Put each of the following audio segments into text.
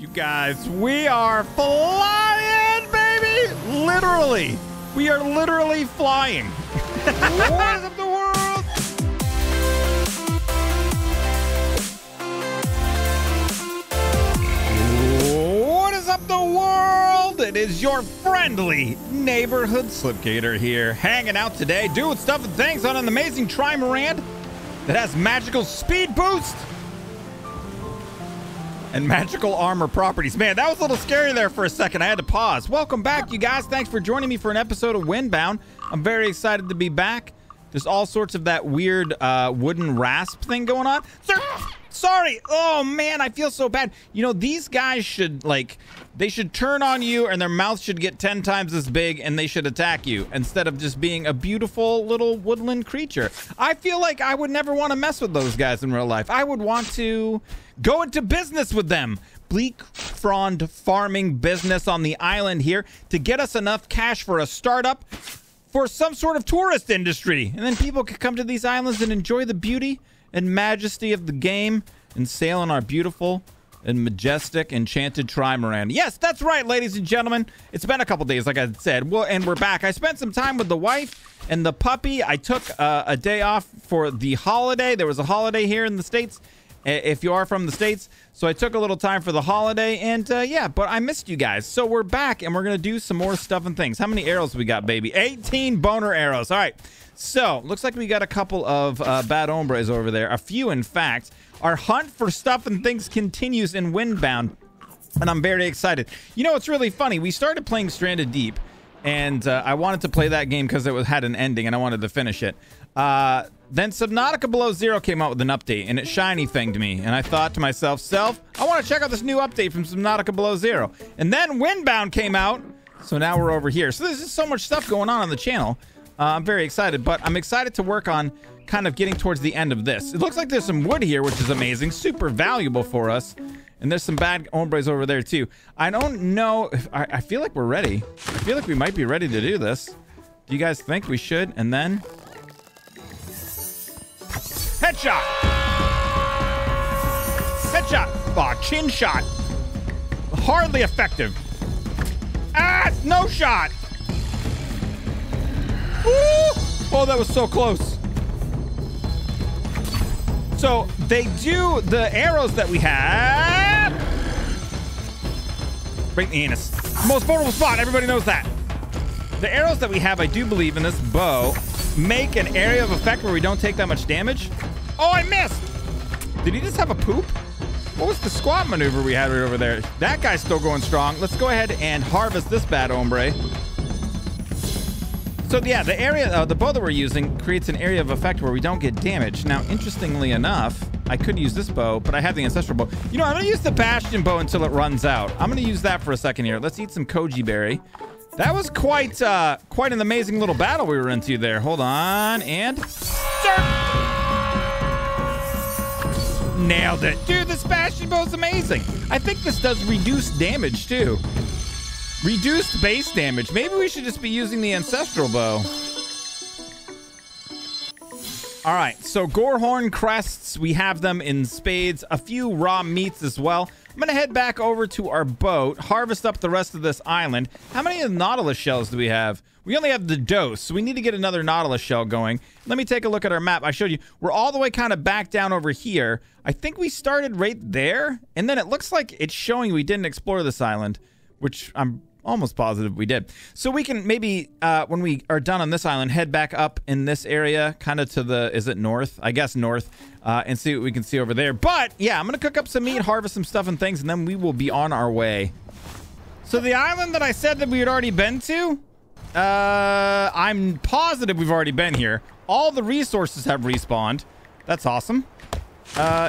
You guys, we are flying, baby! Literally. We are literally flying. Wars of the world! What is up the world? It is your friendly neighborhood Slipgator here, hanging out today, doing stuff and things on an amazing trimaran that has magical speed boost and magical armor properties. Man, that was a little scary there for a second. I had to pause. Welcome back, you guys. Thanks for joining me for an episode of Windbound. I'm very excited to be back. There's all sorts of that weird wooden rasp thing going on. Sorry. Oh, man, I feel so bad. You know, these guys should, like, they should turn on you and their mouth should get 10 times as big and they should attack you instead of just being a beautiful little woodland creature. I feel like I would never want to mess with those guys in real life. I would want to go into business with them. Bleak frond farming business on the island here to get us enough cash for a startup for some sort of tourist industry. And then people could come to these islands and enjoy the beauty and majesty of the game and sail on our beautiful and majestic enchanted trimaran. Yes, that's right, ladies and gentlemen. It's been a couple days, like I said. Well, and we're back. I spent some time with the wife and the puppy. I took a day off for the holiday. There was a holiday here in the States, if you are from the States. So I took a little time for the holiday, and yeah, but I missed you guys. So we're back, and we're going to do some more stuff and things. How many arrows we got, baby? 18 boner arrows. All right. So looks like we got a couple of bad hombres over there. A few, in fact. Our hunt for stuff and things continues in Windbound, and I'm very excited. You know, it's really funny. We started playing Stranded Deep, and I wanted to play that game because it had an ending, and I wanted to finish it. Then Subnautica Below Zero came out with an update, and it shiny thinged me. And I thought to myself, self, I want to check out this new update from Subnautica Below Zero. And then Windbound came out, so now we're over here. So there's just so much stuff going on the channel. I'm very excited, but I'm excited to work on kind of getting towards the end of this. It looks like there's some wood here, which is amazing, super valuable for us. And there's some bad hombres over there, too. I don't know if I feel like we're ready. I feel like we might be ready to do this. Do you guys think we should? And then headshot! Headshot! Aw, oh, chin shot. Hardly effective. Ah, no shot! Ooh! Oh, that was so close. So, they do the arrows that we have. Break the anus. Most vulnerable spot, everybody knows that. The arrows that we have, I do believe in this bow, make an area of effect where we don't take that much damage. Oh, I missed! Did he just have a poop? What was the squat maneuver we had right over there? That guy's still going strong. Let's go ahead and harvest this bad hombre. So yeah, the area, the bow that we're using creates an area of effect where we don't get damage. Now, interestingly enough, I could use this bow, but I have the ancestral bow. You know, I'm gonna use the bastion bow until it runs out. I'm gonna use that for a second here. Let's eat some koji berry. That was quite quite an amazing little battle we were into there. Hold on, and surf! Nailed it. Dude, this bastion bow is amazing. I think this does reduced damage, too. Reduced base damage. Maybe we should just be using the ancestral bow. All right, so gorehorn crests, we have them in spades. A few raw meats as well. I'm going to head back over to our boat, harvest up the rest of this island. How many of the nautilus shells do we have? We only have the dose, so we need to get another nautilus shell going. Let me take a look at our map. I showed you. We're all the way kind of back down over here. I think we started right there, and then it looks like it's showing we didn't explore this island, which I'm almost positive we did. So we can maybe, when we are done on this island, head back up in this area, kind of to the, is it north? I guess north, and see what we can see over there. But yeah, I'm gonna cook up some meat, harvest some stuff and things, and then we will be on our way. So the island that I said that we had already been to, I'm positive we've already been here. All the resources have respawned. That's awesome.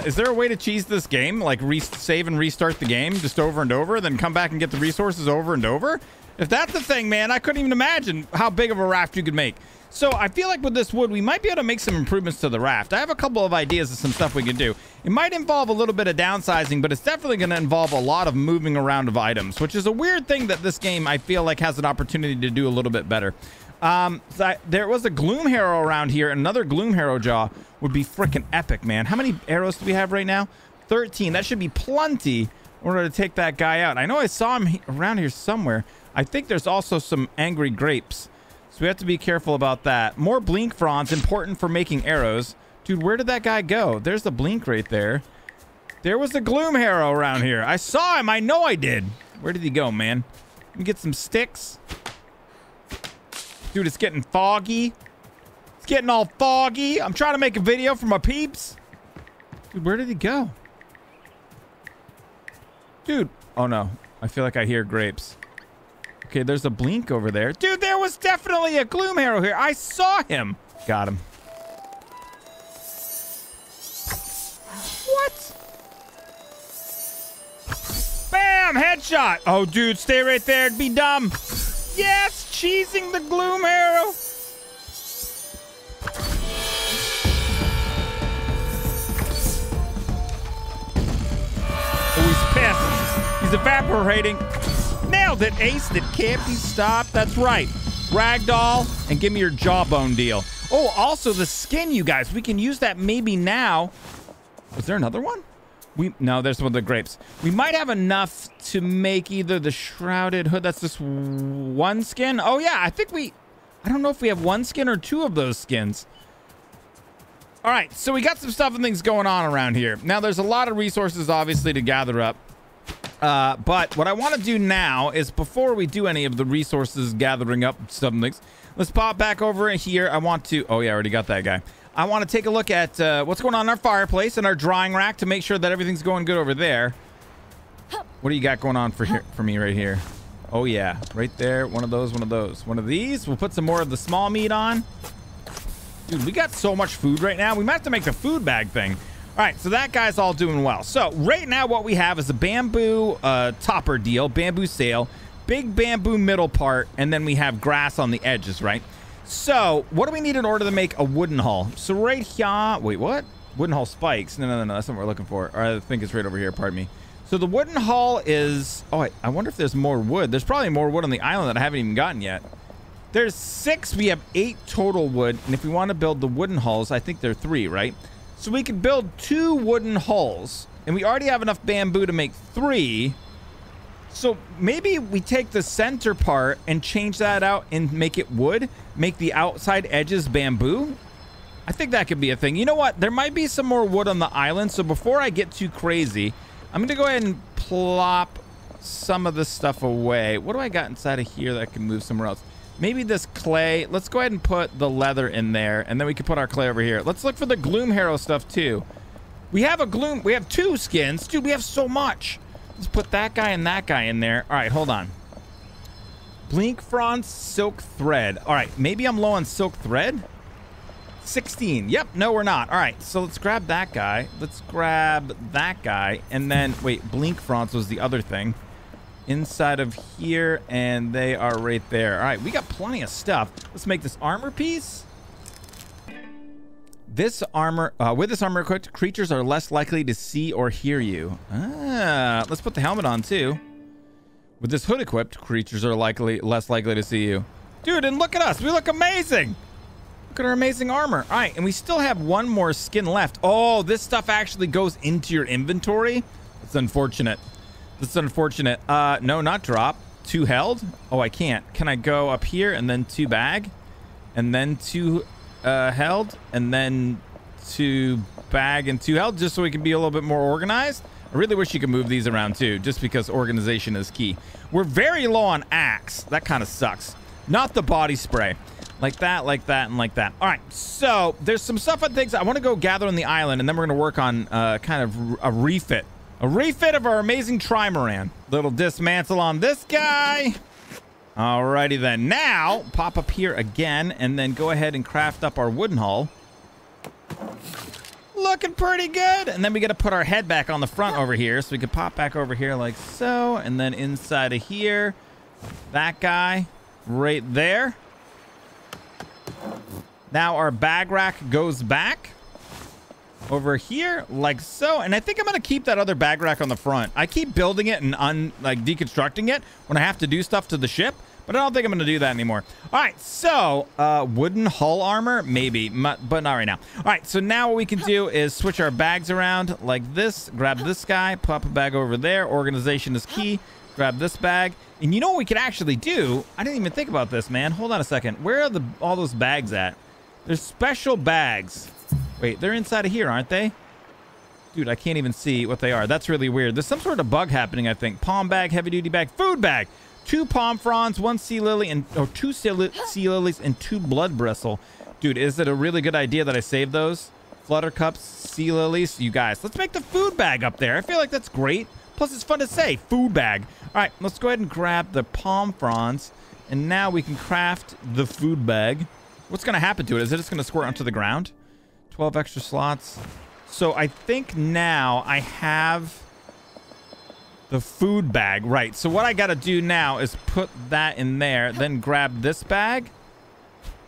Is there a way to cheese this game? Like, save and restart the game just over and over, then come back and get the resources over and over? If that's the thing, man, I couldn't even imagine how big of a raft you could make. So I feel like with this wood, we might be able to make some improvements to the raft. I have a couple of ideas of some stuff we could do. It might involve a little bit of downsizing, but it's definitely going to involve a lot of moving around of items, which is a weird thing that this game, I feel like, has an opportunity to do a little bit better. There was a gloom harrow around here. Another gloom harrow jaw would be freaking epic, man. How many arrows do we have right now? 13. That should be plenty in order to take that guy out. I know I saw him around here somewhere. I think there's also some angry grapes, so we have to be careful about that. More blink fronds, important for making arrows. Dude, where did that guy go? There's the blink right there. There was the gloom harrow around here. I saw him. I know I did. Where did he go, man? Let me get some sticks. Dude, it's getting foggy. It's getting all foggy. I'm trying to make a video for my peeps. Dude, where did he go? Dude. Oh, no. I feel like I hear grapes. Okay, there's a blink over there. Dude, there was definitely a gloom harrow here. I saw him. Got him. What? Bam! Headshot! Oh, dude, stay right there. It'd be dumb. Yes! Cheesing the gloom harrow. Oh, he's pissed. He's evaporating. Nailed it, ace. That can't be stopped. That's right. Ragdoll and give me your jawbone deal. Oh, also the skin, you guys. We can use that maybe now. Was there another one? No, there's one of the grapes. We might have enough to make either the shrouded hood. That's this one skin. Oh, yeah. I don't know if we have one skin or two of those skins. All right. So we got some stuff and things going on around here. Now, there's a lot of resources, obviously, to gather up. But what I want to do now is before we do any of the resources gathering up some things, let's pop back over here. I want to... Oh, yeah, I already got that guy. I want to take a look at what's going on in our fireplace and our drying rack to make sure that everything's going good over there. What do you got going on for me right here? Oh, yeah. Right there. One of those, one of those. One of these. We'll put some more of the small meat on. Dude, we got so much food right now. We might have to make the food bag thing. All right, so that guy's all doing well. So right now what we have is a bamboo topper deal, bamboo sail, big bamboo middle part, and then we have grass on the edges, right? So what do we need in order to make a wooden hull? So right here, wait, what? Wooden hull spikes. No, that's not what we're looking for. Or I think it's right over here, pardon me. So the wooden hull is, oh, I wonder if there's more wood. There's probably more wood on the island that I haven't even gotten yet. There's 6, we have 8 total wood, and if we want to build the wooden hulls, I think there are 3, right? So we could build 2 wooden hulls, and we already have enough bamboo to make 3. So maybe we take the center part and change that out and make it wood, make the outside edges bamboo. I think that could be a thing. You know what? There might be some more wood on the island, so before I get too crazy, I'm going to go ahead and plop some of this stuff away. What do I got inside of here that I can move somewhere else? Maybe this clay. Let's go ahead and put the leather in there, and then we can put our clay over here. Let's look for the gloom harrow stuff too. We have 2 skins. Dude, we have so much. Let's put that guy in there. All right, hold on. Blink frond, silk thread. All right, maybe I'm low on silk thread. 16. Yep, no, we're not. All right, so let's grab that guy. Let's grab that guy, and then wait, blink fronds was the other thing. Inside of here, and they are right there. All right, we got plenty of stuff. Let's make this armor piece. This armor, with this armor equipped, creatures are less likely to see or hear you. Ah, let's put the helmet on too. With this hood equipped, creatures are less likely to see you. Dude, and look at us. We look amazing. Look at our amazing armor. All right, and we still have one more skin left. Oh, this stuff actually goes into your inventory. It's unfortunate. That's unfortunate. No, not drop. 2 held. Oh, I can't. Can I go up here and then 2 bag? And then 2 held? And then 2 bag and 2 held? Just so we can be a little bit more organized? I really wish you could move these around too, just because organization is key. We're very low on axe. That kind of sucks. Not the body spray. Like that, and like that. All right, so there's some stuff and things I want to go gather on the island, and then we're going to work on kind of a refit. A refit of our amazing trimaran. Little dismantle on this guy. Alrighty then. Now, pop up here again and then go ahead and craft up our wooden hull. Looking pretty good. And then we got to put our head back on the front over here. So we can pop back over here like so. And then inside of here, that guy right there. Now our bag rack goes back. over here like so. And I think I'm going to keep that other bag rack on the front. I keep building it and deconstructing it when I have to do stuff to the ship, but I don't think I'm going to do that anymore. All right, so wooden hull armor, maybe, but not right now. All right, so now what we can do is switch our bags around like this. Grab this guy, pop a bag over there. Organization is key. Grab this bag. And you know what we could actually do? I didn't even think about this, man. Hold on a second. Where are all those bags at? There's special bags. Wait, they're inside of here, aren't they? Dude, I can't even see what they are. That's really weird. There's some sort of bug happening, I think. Palm bag, heavy-duty bag, food bag. 2 palm fronds, 1 sea lily, and or 2 sea lilies and 2 blood bristle. Dude, is it a really good idea that I save those? Flutter cups, sea lilies. You guys, let's make the food bag up there. I feel like that's great. Plus, it's fun to say. Food bag. All right, let's go ahead and grab the palm fronds. And now we can craft the food bag. What's going to happen to it? Is it just going to squirt onto the ground? 12 extra slots. So I think now I have the food bag, right? So what I gotta do now is put that in there, then grab this bag,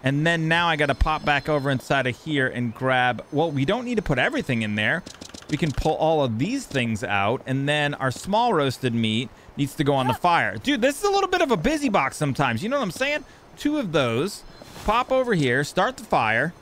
and then now I gotta pop back over inside of here and grab, well, we don't need to put everything in there. We can pull all of these things out, and then our small roasted meat needs to go on the fire. Dude, this is a little bit of a busy box sometimes, you know what I'm saying? 2 of those, pop over here, start the fire.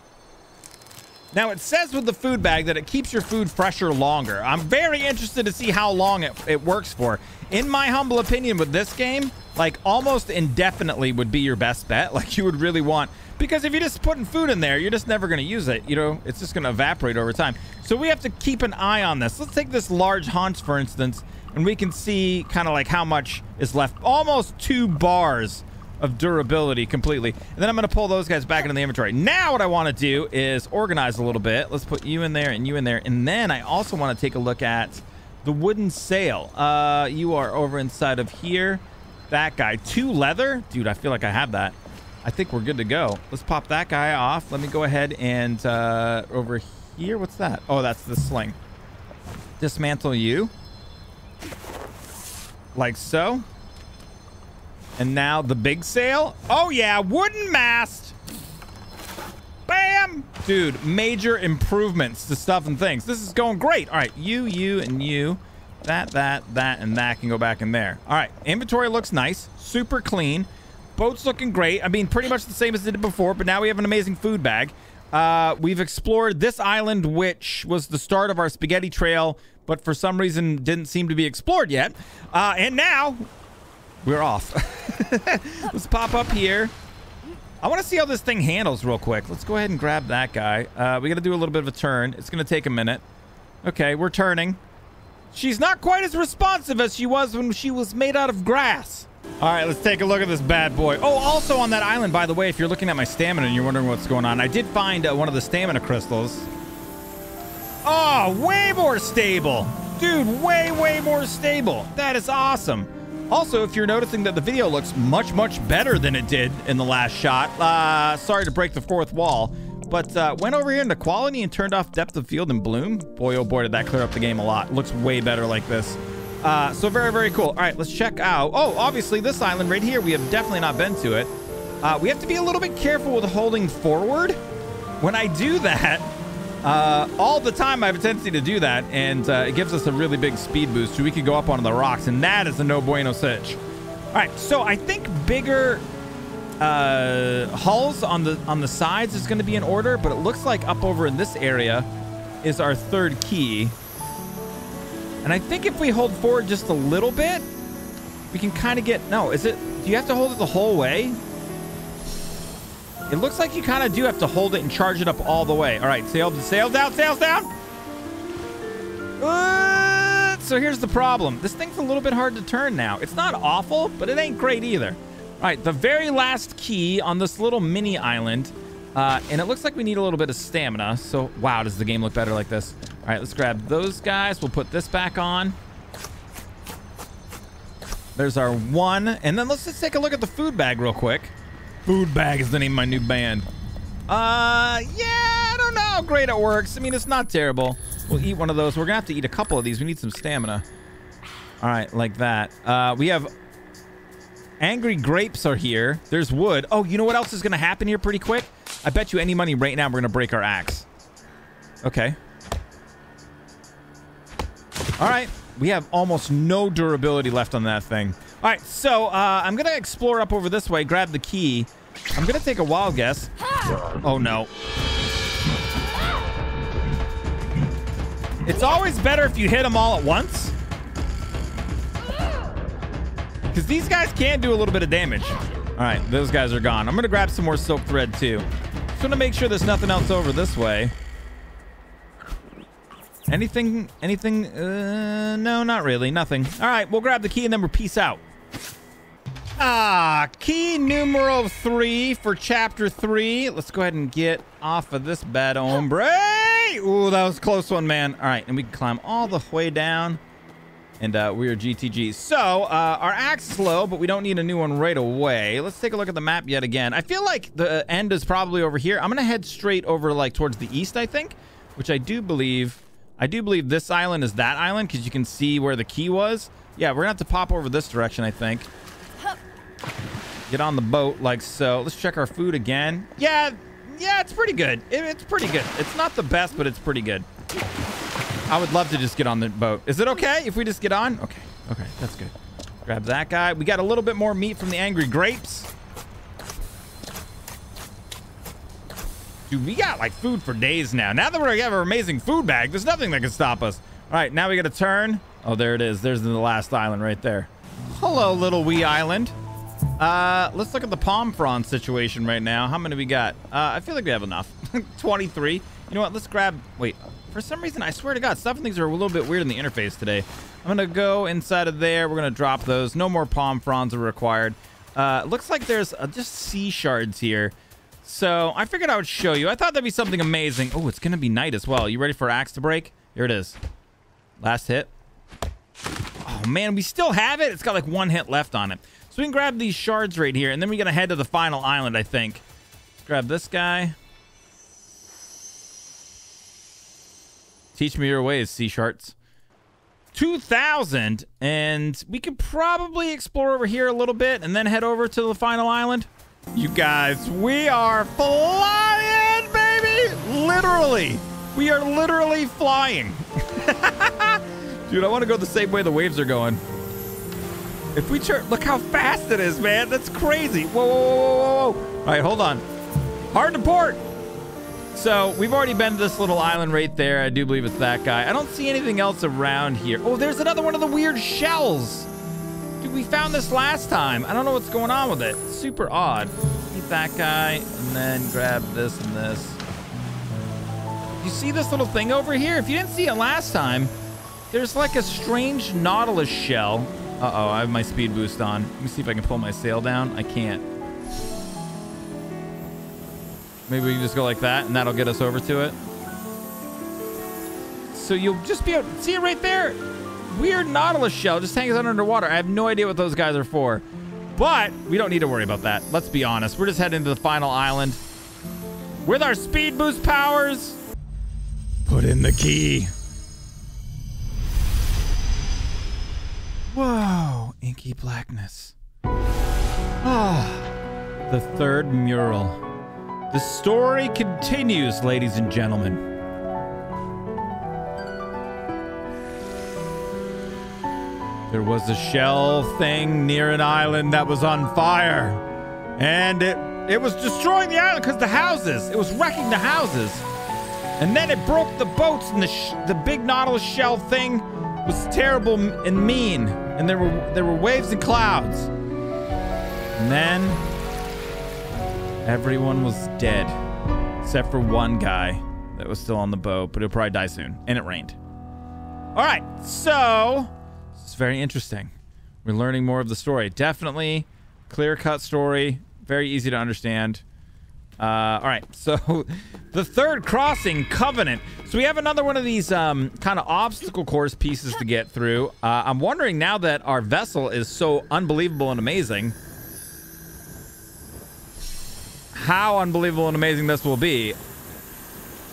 Now, it says with the food bag that it keeps your food fresher longer. I'm very interested to see how long it works for. In my humble opinion, with this game, like, almost indefinitely would be your best bet. Like, you would really want, because if you're just putting food in there, you're just never going to use it. You know, it's just going to evaporate over time. So we have to keep an eye on this. Let's take this large haunch, for instance, and we can see kind of like how much is left. Almost 2 bars of durability completely. And then I'm gonna pull those guys back into the inventory. Now what I wanna do is organize a little bit. Let's put you in there and you in there. And then I also wanna take a look at the wooden sail. You are over inside of here. That guy, 2 leather. Dude, I feel like I have that. I think we're good to go. Let's pop that guy off. Let me go ahead and over here, what's that? Oh, that's the sling. Dismantle you. Like so. And now the big sail. Oh, yeah. Wooden mast. Bam. Dude, major improvements to stuff and things. This is going great. All right. You, and you. That, and that can go back in there. All right. Inventory looks nice. Super clean. Boat's looking great. I mean, pretty much the same as it did before, but now we have an amazing food bag. We've explored this island, which was the start of our spaghetti trail, but for some reason didn't seem to be explored yet. And now we're off. Let's pop up here. I want to see how this thing handles real quick. Let's go ahead and grab that guy. We got to do a little bit of a turn. It's going to take a minute. Okay, we're turning. She's not quite as responsive as she was when she was made out of grass. All right, let's take a look at this bad boy. Oh, also on that island, by the way, if you're looking at my stamina and you're wondering what's going on, I did find one of the stamina crystals. Oh, way more stable. Dude, way more stable. That is awesome. Also, if you're noticing that the video looks much better than it did in the last shot, sorry to break the 4th wall, but went over here into quality and turned off depth of field and bloom. Boy, oh boy, did that clear up the game a lot. Looks way better like this. So very cool. All right, let's check out. Oh, obviously this island right here, we have definitely not been to it. We have to be a little bit careful with holding forward. When I do that, all the time I have a tendency to do that, and it gives us a really big speed boost, so we could go up onto the rocks, and that is a no bueno sitch. All right, so I think bigger hulls on the sides is going to be in order, but it looks like up over in this area is our 3rd key. And I think if we hold forward just a little bit, we can kind of get, no, is it, do you have to hold it the whole way? It looks like you kind of do have to hold it and charge it up all the way. All right, sails down, sails down. So here's the problem. This thing's a little bit hard to turn now. It's not awful, but it ain't great either. All right, the very last key on this little mini island. And it looks like we need a little bit of stamina. So, wow, does the game look better like this? All right, let's grab those guys. We'll put this back on. There's our 1. And then let's just take a look at the food bag real quick. Food bag is the name of my new band. Yeah, I don't know how great it works. I mean, it's not terrible. We'll eat one of those. We're gonna have to eat a couple of these. We need some stamina. All right, like that. We have angry grapes are here. There's wood. Oh, you know what else is gonna happen here pretty quick? I bet you any money right now we're gonna break our axe. Okay. All right. We have almost no durability left on that thing. All right, so I'm going to explore up over this way, grab the key. I'm going to take a wild guess. Oh, no. It's always better if you hit them all at once, because these guys can do a little bit of damage. All right, those guys are gone. I'm going to grab some more silk thread, too. Just going to make sure there's nothing else over this way. Anything? No, not really. Nothing. All right, we'll grab the key and then we'll peace out. Ah, key numero 3 for chapter 3. Let's go ahead and get off of this bad hombre. Ooh, that was a close one, man. All right, and we can climb all the way down. And we are GTG. So our axe is low, but we don't need a new one right away. Let's take a look at the map yet again. I feel like the end is probably over here. I'm going to head straight over like towards the east, I think, which I do believe this island is that island because you can see where the key was. Yeah, we're going to have to pop over this direction, I think. Get on the boat like so. Let's check our food again. Yeah, it's pretty good. It's pretty good. It's not the best, but it's pretty good. I would love to just get on the boat. Is it okay if we just get on? Okay, that's good. Grab that guy. We got a little bit more meat from the angry grapes. Dude, we got like food for days now. Now that we have our amazing food bag, there's nothing that can stop us. All right, now we got to turn. Oh, there it is. There's the last island right there. Hello, little wee island. Let's look at the palm frond situation right now. How many we got? I feel like we have enough. 23. You know what? Let's grab... Wait. For some reason, I swear to God, stuff and things are a little bit weird in the interface today. I'm going to go inside of there. We're going to drop those. No more palm fronds are required. Looks like there's just sea shards here. So I figured I would show you. I thought that'd be something amazing. Oh, it's going to be night as well. You ready for axe to break? Here it is. Last hit. Oh, man, we still have it. It's got like one hit left on it. So we can grab these shards right here, and then we're going to head to the final island, I think. Let's grab this guy. Teach me your ways, sea shards. 2,000, and we could probably explore over here a little bit and then head over to the final island. You guys, we are flying, baby! Literally. We are literally flying. Dude, I want to go the same way the waves are going. If we turn... Look how fast it is, man. That's crazy. Whoa. All right, hold on. Hard to port. So we've already been to this little island right there. I do believe it's that guy. I don't see anything else around here. Oh, there's another one of the weird shells. Dude, we found this last time. I don't know what's going on with it. It's super odd. Eat that guy, and then grab this and this. You see this little thing over here? If you didn't see it last time, there's like a strange Nautilus shell. Uh-oh, I have my speed boost on. Let me see if I can pull my sail down. I can't. Maybe we can just go like that, and that'll get us over to it. So you'll just be able to see it right there. Weird Nautilus shell just hangs out underwater. I have no idea what those guys are for, but we don't need to worry about that. Let's be honest. We're just heading to the final island with our speed boost powers. Put in the key. Whoa, inky blackness. Ah, the third mural. The story continues, ladies and gentlemen. There was a shell thing near an island that was on fire, and it was destroying the island because the houses. It was wrecking the houses, and then it broke the boats, and the big Nautilus shell thing was terrible and mean, and there were waves and clouds, and then everyone was dead except for one guy that was still on the boat, but he'll probably die soon. And it rained. All right, so. It's very interesting. We're learning more of the story. Definitely clear-cut story. Very easy to understand. All right, so the third crossing, Covenant. So we have another one of these kind of obstacle course pieces to get through. I'm wondering now that our vessel is so unbelievable and amazing, how unbelievable and amazing this will be.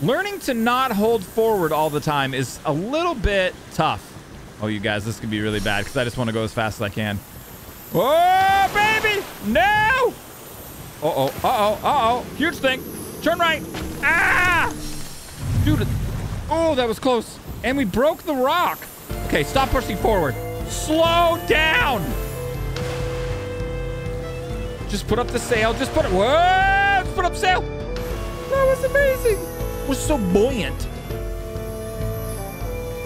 Learning to not hold forward all the time is a little bit tough. Oh, you guys, this could be really bad because I just want to go as fast as I can. Oh, baby! No! Uh-oh. Huge thing. Turn right. Ah! Dude. Oh, that was close. And we broke the rock. Okay, stop pushing forward. Slow down. Just put up the sail. Just put it. Whoa! Just put up sail. That was amazing. It was so buoyant.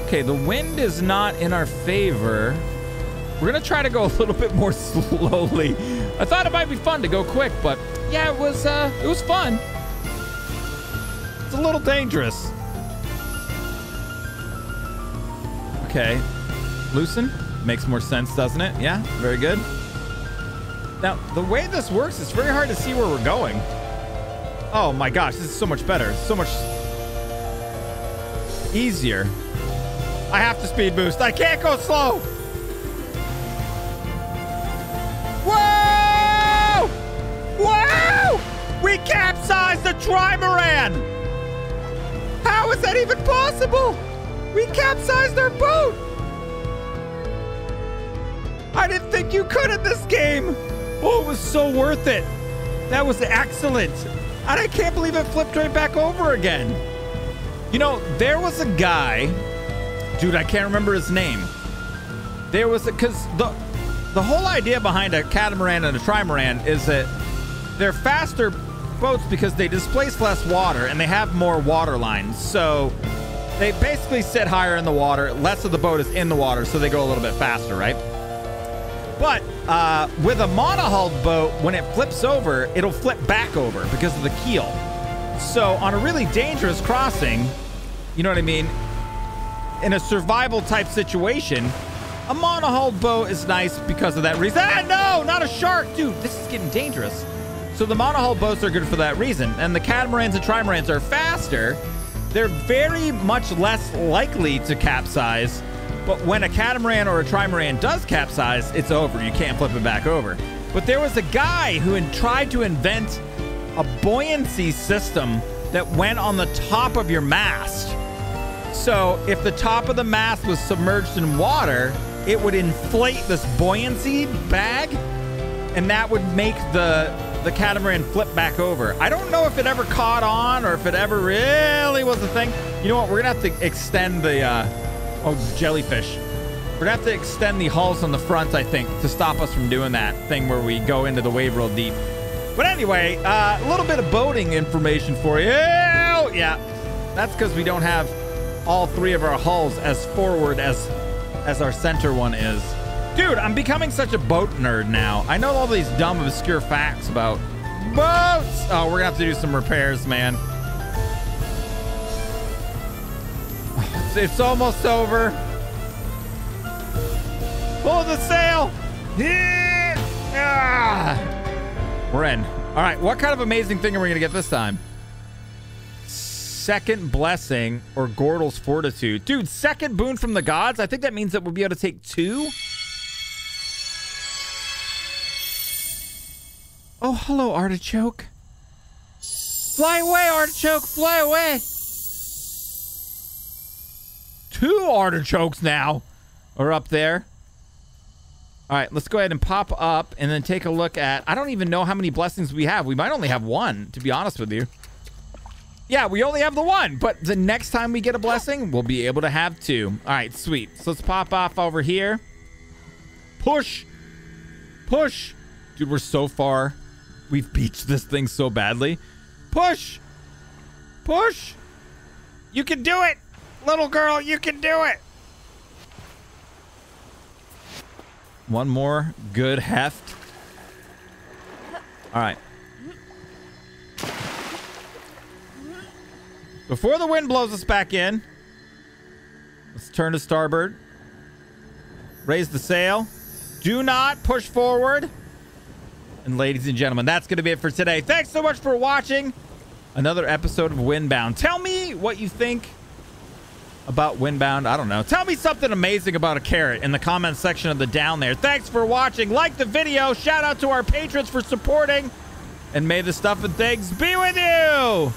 Okay, the wind is not in our favor. We're gonna try to go a little bit more slowly. I thought it might be fun to go quick, but yeah, it was fun. It's a little dangerous. Okay, loosen makes more sense, doesn't it? Yeah, very good. Now, the way this works, it's very hard to see where we're going. Oh my gosh, this is so much better. So much easier. I have to speed boost. I can't go slow. Whoa! Whoa! We capsized the trimaran. How is that even possible? We capsized our boat. I didn't think you could in this game. Oh, it was so worth it. That was excellent. And I can't believe it flipped right back over again. You know, there was a guy, dude, I can't remember his name. There was a, cause the whole idea behind a catamaran and a trimaran is that they're faster boats because they displace less water and they have more water lines. So they basically sit higher in the water, less of the boat is in the water, so they go a little bit faster, right? But with a monohulled boat, when it flips over, it'll flip back over because of the keel. So on a really dangerous crossing, you know what I mean? In a survival type situation, a monohulled boat is nice because of that reason. Ah, no, not a shark. Dude, this is getting dangerous. So the monohull boats are good for that reason. And the catamarans and trimarans are faster. They're very much less likely to capsize. But when a catamaran or a trimaran does capsize, it's over. You can't flip it back over. But there was a guy who had tried to invent a buoyancy system that went on the top of your mast. So if the top of the mast was submerged in water, it would inflate this buoyancy bag, and that would make the catamaran flip back over. I don't know if it ever caught on or if it ever really was a thing. You know what? We're going to have to extend the... oh, jellyfish. We're going to have to extend the hulls on the front, I think, to stop us from doing that thing where we go into the wave real deep. But anyway, a little bit of boating information for you. Yeah, that's because we don't have all three of our hulls as forward as our center one is. Dude, I'm becoming such a boat nerd now. I know all these dumb, obscure facts about boats. Oh, we're going to have to do some repairs, man. It's almost over. Pull the sail. Yeah. Ah. We're in. All right. What kind of amazing thing are we going to get this time? Second blessing or Gordel's fortitude. Dude, second boon from the gods. I think that means that we'll be able to take two. Oh, hello, artichoke. Fly away, artichoke. Fly away. Two artichokes now are up there. All right, let's go ahead and pop up and then take a look at... I don't even know how many blessings we have. We might only have one, to be honest with you. Yeah, we only have the one, but the next time we get a blessing, we'll be able to have two. All right, sweet. So let's pop off over here. Push. Push. Dude, we're so far. We've beached this thing so badly. Push. Push. You can do it. Little girl, you can do it. One more good heft. All right. Before the wind blows us back in, let's turn to starboard. Raise the sail. Do not push forward. And ladies and gentlemen, that's going to be it for today. Thanks so much for watching another episode of Windbound. Tell me what you think about Windbound. I don't know. Tell me something amazing about a carrot in the comment section of the down there. Thanks for watching. Like the video. Shout out to our patrons for supporting. And may the stuff and things be with you.